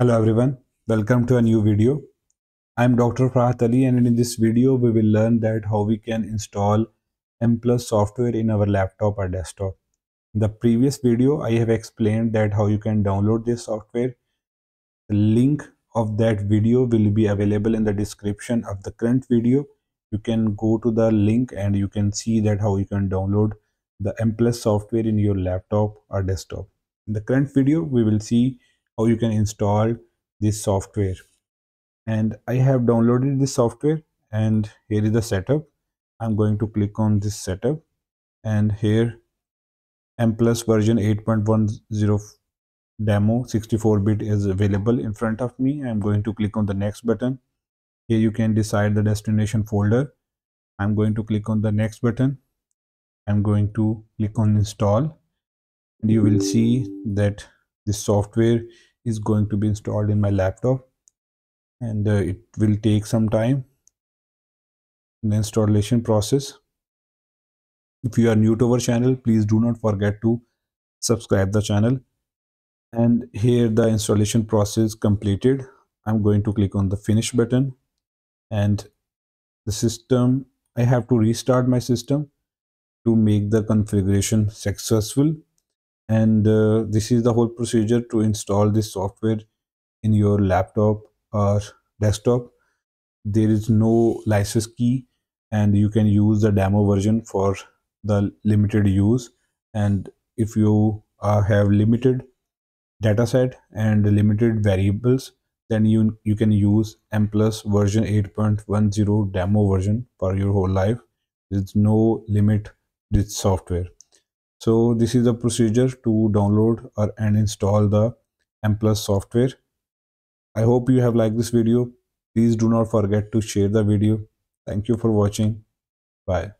Hello everyone, welcome to a new video. I am Dr. Farhat Ali, and in this video we will learn that how we can install Mplus software in our laptop or desktop. In the previous video I have explained that how you can download this software. The link of that video will be available in the description of the current video. You can go to the link and you can see that how you can download the Mplus software in your laptop or desktop. In the current video we will see how you can install this software, and I have downloaded this software, and here is the setup. I'm going to click on this setup, and here Mplus version 8.10 demo 64-bit is available in front of me. I'm going to click on the next button. Here you can decide the destination folder. I'm going to click on the next button. I'm going to click on install, and you will see that this software is going to be installed in my laptop, and it will take some time in the installation process. If you are new to our channel, please do not forget to subscribe the channel. And here the installation process completed. I'm going to click on the finish button, and the system, I have to restart my system to make the configuration successful. And this is the whole procedure to install this software in your laptop or desktop. There is no license key, and you can use the demo version for the limited use. And if you have limited dataset and limited variables, then you can use Mplus version 8.10 demo version for your whole life. There's no limit this software. So this is the procedure to download and install the Mplus software. I hope you have liked this video. Please do not forget to share the video. Thank you for watching. Bye.